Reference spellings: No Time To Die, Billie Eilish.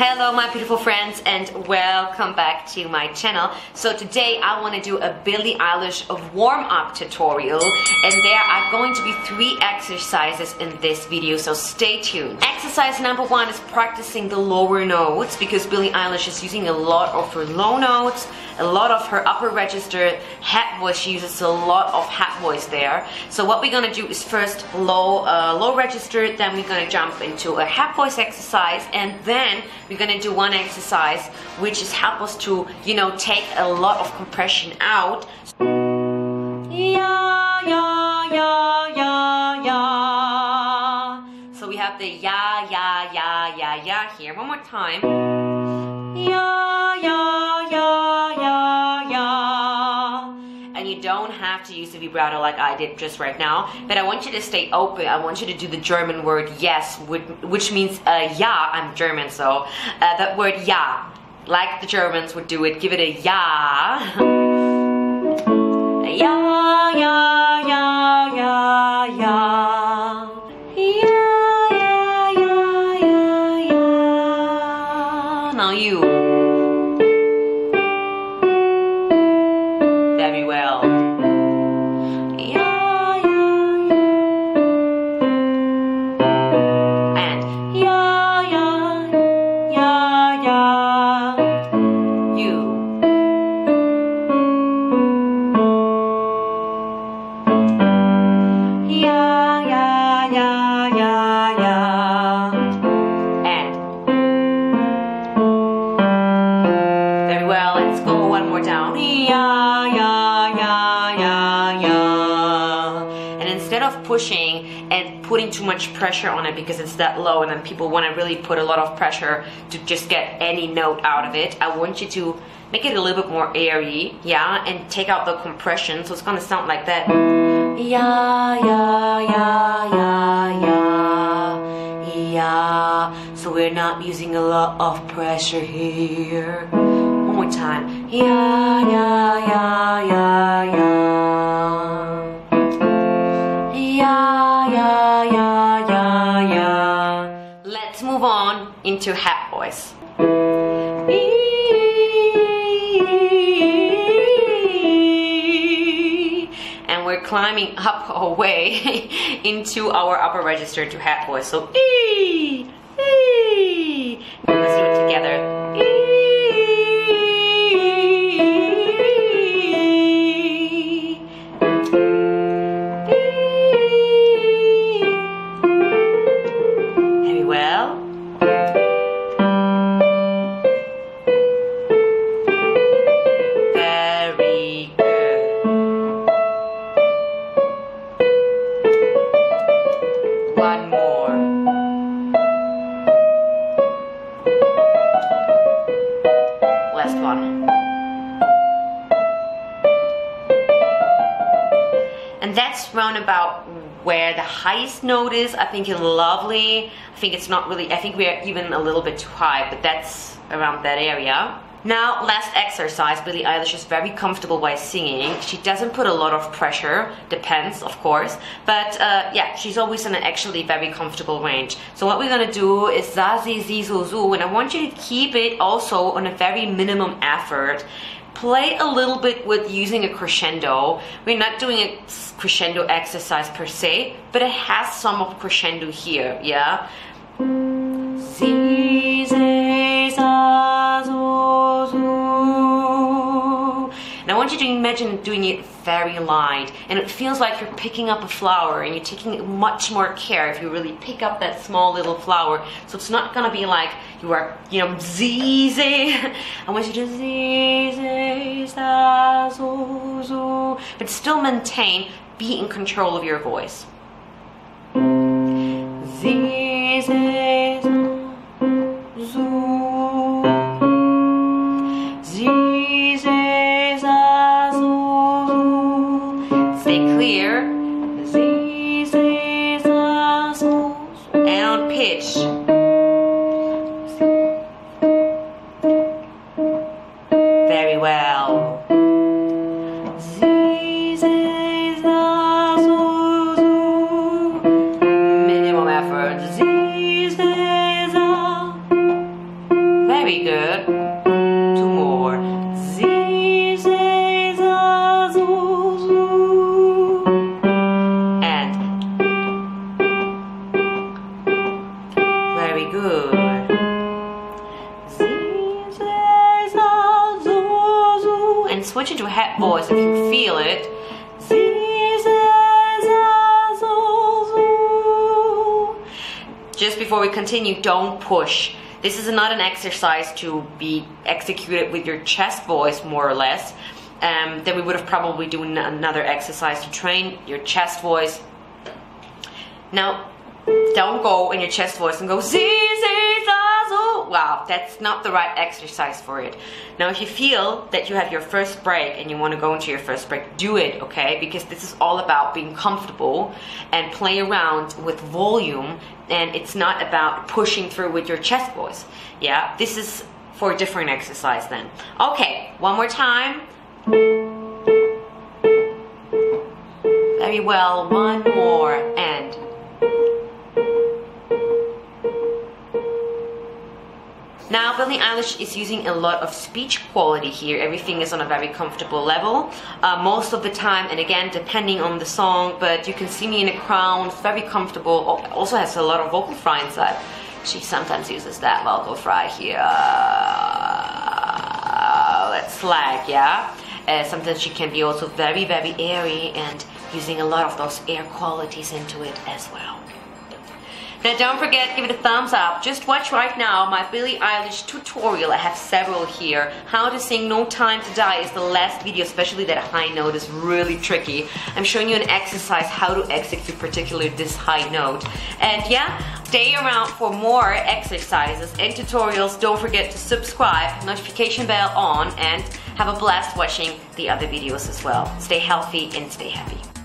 Hello my beautiful friends and welcome back to my channel. So today I want to do a Billie Eilish warm-up tutorial, and there are going to be 3 exercises in this video, so stay tuned. Exercise number 1 is practicing the lower notes, because Billie Eilish is using a lot of her low notes, a lot of her upper register head voice. She uses a lot of head voice there. So what we're gonna do is first low register, then we're gonna jump into a head voice exercise, and then we're gonna do one exercise which is help us to, you know, take a lot of compression out. Yeah, yeah, yeah, yeah, yeah. So we have the yeah, yeah, yeah, yeah, yeah here. One more time. Yeah, yeah, yeah, yeah, yeah. And you don't have to use the vibrato like I did just right now, but I want you to stay open. I want you to do the German word yes, which means yeah. I'm German, so that word yeah, like the Germans would do it, give it a yeah. Yeah, yeah, yeah, yeah, yeah. Yeah, yeah, yeah, yeah, yeah. Now you. Very well. Pushing and putting too much pressure on it, because it's that low and then people want to really put a lot of pressure to just get any note out of it. I want you to make it a little bit more airy, yeah, and take out the compression, so it's gonna sound like that. Yeah, yeah, yeah, yeah, yeah, yeah. So we're not using a lot of pressure here. One more time. Yeah, yeah, yeah, yeah, yeah. Yeah, yeah, yeah, yeah, yeah. Let's move on into head voice. And we're climbing up our way into our upper register to head voice. So, let's do it together. And that's round about where the highest note is. I think it's lovely. I think it's not really, I think we're even a little bit too high, but that's around that area. Now, last exercise. Billie Eilish is very comfortable while singing. She doesn't put a lot of pressure. Depends, of course. But yeah, she's always in an actually very comfortable range. So what we're gonna do is za, zi, zi, zu, zu, and I want you to keep it also on a very minimum effort. Play a little bit with using a crescendo. We're not doing a crescendo exercise per se, but it has some of crescendo here, yeah? Zi, zi, za, zu. And I want you to imagine doing it very light, and it feels like you're picking up a flower and you're taking much more care if you really pick up that small little flower. So it's not gonna be like you are, you know, zee. I want you to zee, za, zo, zo, but still maintain, be in control of your voice. Zee, zee, za, zo. Very well. Minimum effort. that voice if you feel it. Just before we continue, don't push. This is not an exercise to be executed with your chest voice, more or less. Then we would have probably done another exercise to train your chest voice. Now, don't go in your chest voice and go zee-zee-za-zoo. Wow, that's not the right exercise for it. Now, if you feel that you have your first break and you want to go into your first break, do it, okay? Because this is all about being comfortable and play around with volume, and it's not about pushing through with your chest voice. Yeah, this is for a different exercise then. Okay, one more time. Very well, one more, and now Billie Eilish is using a lot of speech quality here. Everything is on a very comfortable level most of the time, and again depending on the song, but you can see me in a crown, very comfortable. Also has a lot of vocal fry inside. She sometimes uses that vocal fry here. That's slack, yeah. Sometimes she can be also very, very airy and using a lot of those air qualities into it as well. Now don't forget, give it a thumbs up. Just watch right now my Billie Eilish tutorial. I have several here. How to sing No Time To Die is the last video, especially that high note is really tricky. I'm showing you an exercise how to execute particularly this high note. And yeah, stay around for more exercises and tutorials. Don't forget to subscribe, notification bell on, and have a blast watching the other videos as well. Stay healthy and stay happy.